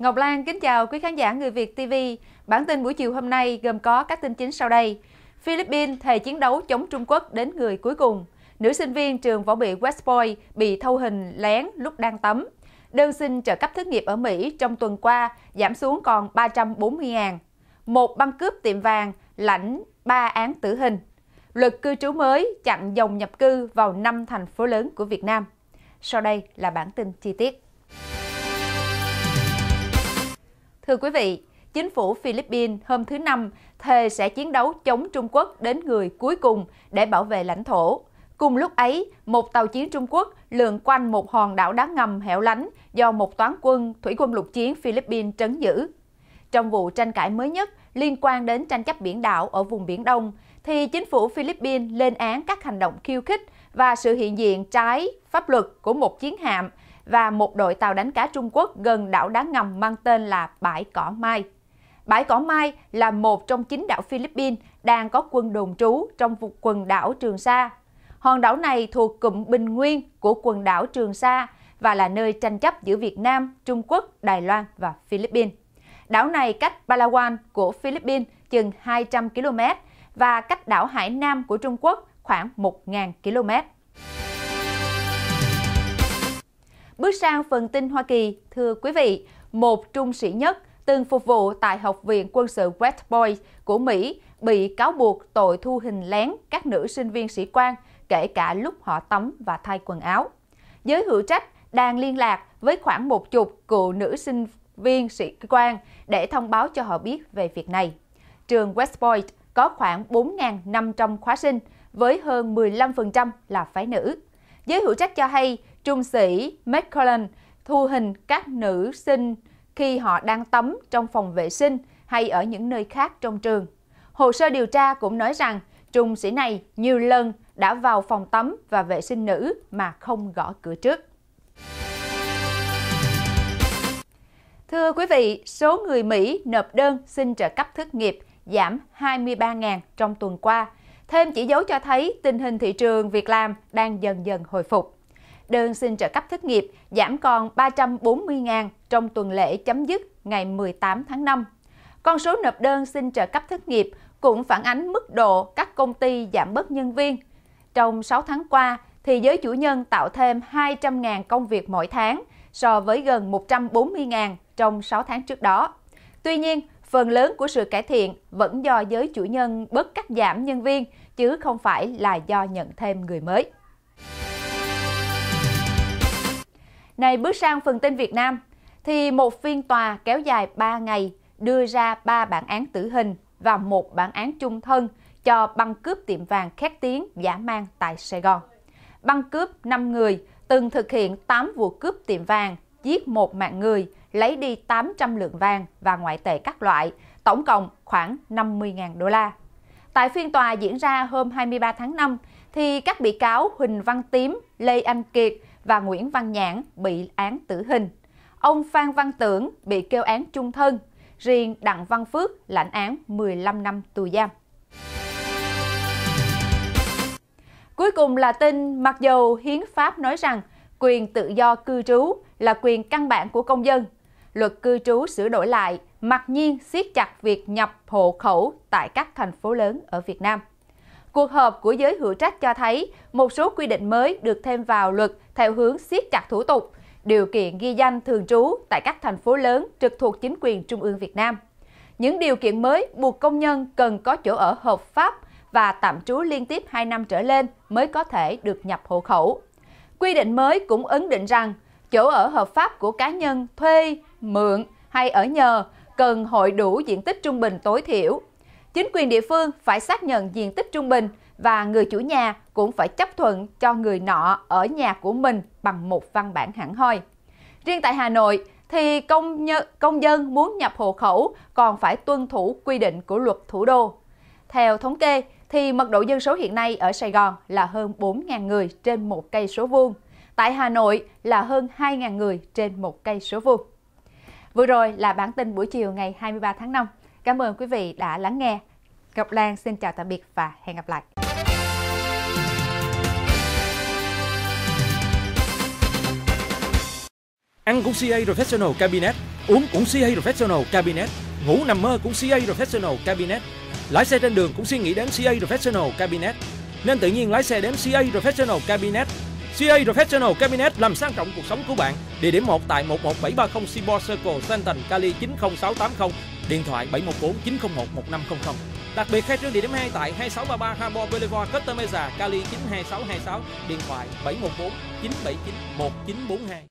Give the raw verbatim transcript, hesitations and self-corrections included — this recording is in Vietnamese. Ngọc Lan kính chào quý khán giả Người Việt ti vi. Bản tin buổi chiều hôm nay gồm có các tin chính sau đây. Philippines thề chiến đấu chống Trung Quốc đến người cuối cùng. Nữ sinh viên trường võ bị West Point bị thâu hình lén lúc đang tắm. Đơn xin trợ cấp thất nghiệp ở Mỹ trong tuần qua giảm xuống còn ba trăm bốn mươi nghìn. Một băng cướp tiệm vàng lãnh ba án tử hình. Luật cư trú mới chặn dòng nhập cư vào năm thành phố lớn của Việt Nam. Sau đây là bản tin chi tiết. Thưa quý vị, chính phủ Philippines hôm thứ Năm thề sẽ chiến đấu chống Trung Quốc đến người cuối cùng để bảo vệ lãnh thổ. Cùng lúc ấy, một tàu chiến Trung Quốc lượn quanh một hòn đảo đá ngầm hẻo lánh do một toán quân thủy quân lục chiến Philippines trấn giữ. Trong vụ tranh cãi mới nhất liên quan đến tranh chấp biển đảo ở vùng Biển Đông, thì chính phủ Philippines lên án các hành động khiêu khích và sự hiện diện trái pháp luật của một chiến hạm và một đội tàu đánh cá Trung Quốc gần đảo đá ngầm mang tên là Bãi Cỏ Mai. Bãi Cỏ Mai là một trong chín đảo Philippines đang có quân đồn trú trong vùng quần đảo Trường Sa. Hòn đảo này thuộc cụm Bình Nguyên của quần đảo Trường Sa và là nơi tranh chấp giữa Việt Nam, Trung Quốc, Đài Loan và Philippines. Đảo này cách Palawan của Philippines chừng hai trăm ki lô mét và cách đảo Hải Nam của Trung Quốc khoảng một nghìn ki lô mét. Bước sang phần tin Hoa Kỳ, thưa quý vị, một trung sĩ nhất từng phục vụ tại Học viện Quân sự West Point của Mỹ bị cáo buộc tội thu hình lén các nữ sinh viên sĩ quan, kể cả lúc họ tắm và thay quần áo. Giới hữu trách đang liên lạc với khoảng một chục cựu nữ sinh viên sĩ quan để thông báo cho họ biết về việc này. Trường West Point có khoảng bốn nghìn năm trăm khóa sinh, với hơn mười lăm phần trăm là phái nữ. Giới hữu trách cho hay, trung sĩ McCollum thu hình các nữ sinh khi họ đang tắm trong phòng vệ sinh hay ở những nơi khác trong trường. Hồ sơ điều tra cũng nói rằng trung sĩ này nhiều lần đã vào phòng tắm và vệ sinh nữ mà không gõ cửa trước. Thưa quý vị, số người Mỹ nộp đơn xin trợ cấp thất nghiệp giảm hai mươi ba nghìn trong tuần qua, thêm chỉ dấu cho thấy tình hình thị trường việc làm đang dần dần hồi phục. Đơn xin trợ cấp thất nghiệp giảm còn ba trăm bốn mươi nghìn trong tuần lễ chấm dứt ngày mười tám tháng năm. Con số nộp đơn xin trợ cấp thất nghiệp cũng phản ánh mức độ các công ty giảm bớt nhân viên. Trong sáu tháng qua, thì giới chủ nhân tạo thêm hai trăm nghìn công việc mỗi tháng so với gần một trăm bốn mươi nghìn trong sáu tháng trước đó. Tuy nhiên, phần lớn của sự cải thiện vẫn do giới chủ nhân bớt cắt giảm nhân viên, chứ không phải là do nhận thêm người mới. Này bước sang phần tin Việt Nam, thì một phiên tòa kéo dài ba ngày đưa ra ba bản án tử hình và một bản án chung thân cho băng cướp tiệm vàng khét tiếng dã man tại Sài Gòn. Băng cướp năm người từng thực hiện tám vụ cướp tiệm vàng, giết một mạng người, lấy đi tám trăm lượng vàng và ngoại tệ các loại, tổng cộng khoảng năm mươi nghìn đô la. Tại phiên tòa diễn ra hôm hai mươi ba tháng năm, thì các bị cáo Huỳnh Văn Tím, Lê Anh Kiệt và Nguyễn Văn Nhãn bị án tử hình. Ông Phan Văn Tưởng bị kêu án chung thân, riêng Đặng Văn Phước lãnh án mười lăm năm tù giam. Cuối cùng là tin, mặc dù hiến pháp nói rằng quyền tự do cư trú là quyền căn bản của công dân, luật cư trú sửa đổi lại mặc nhiên siết chặt việc nhập hộ khẩu tại các thành phố lớn ở Việt Nam. Cuộc họp của giới hữu trách cho thấy một số quy định mới được thêm vào luật theo hướng siết chặt thủ tục, điều kiện ghi danh thường trú tại các thành phố lớn trực thuộc chính quyền Trung ương Việt Nam. Những điều kiện mới buộc công nhân cần có chỗ ở hợp pháp và tạm trú liên tiếp hai năm trở lên mới có thể được nhập hộ khẩu. Quy định mới cũng ấn định rằng chỗ ở hợp pháp của cá nhân thuê, mượn hay ở nhờ cần hội đủ diện tích trung bình tối thiểu. Chính quyền địa phương phải xác nhận diện tích trung bình và người chủ nhà cũng phải chấp thuận cho người nọ ở nhà của mình bằng một văn bản hẳn hoi. Riêng tại Hà Nội thì công, nhân, công dân muốn nhập hộ khẩu còn phải tuân thủ quy định của luật thủ đô. Theo thống kê thì mật độ dân số hiện nay ở Sài Gòn là hơn bốn nghìn người trên một cây số vuông. Tại Hà Nội là hơn hai nghìn người trên một cây số vuông. Vừa rồi là bản tin buổi chiều ngày hai mươi ba tháng năm. Cảm ơn quý vị đã lắng nghe. Ngọc Lan xin chào tạm biệt và hẹn gặp lại. Ăn cũng xê a Professional Cabinet, Uống cũng xê a. Professional Cabinet, ngủ nằm mơ cũng xê a. Professional Cabinet, lái xe trên đường cũng suy nghĩ đến xê a. Professional Cabinet, nên tự nhiên lái xe đến xê a. Professional Cabinet. xê a. Professional Cabinet làm sang trọng cuộc sống của bạn. Địa điểm một tại một một bảy ba không Seaboard Circle, Stanton, Cali chín không sáu tám không, điện thoại bảy một bốn chín không một một năm không không. Đặc biệt khai trương địa điểm hai tại hai sáu ba ba Harbor Boulevard, Costa Mesa, Cali chín hai sáu hai sáu, điện thoại bảy một bốn chín bảy chín một chín bốn hai.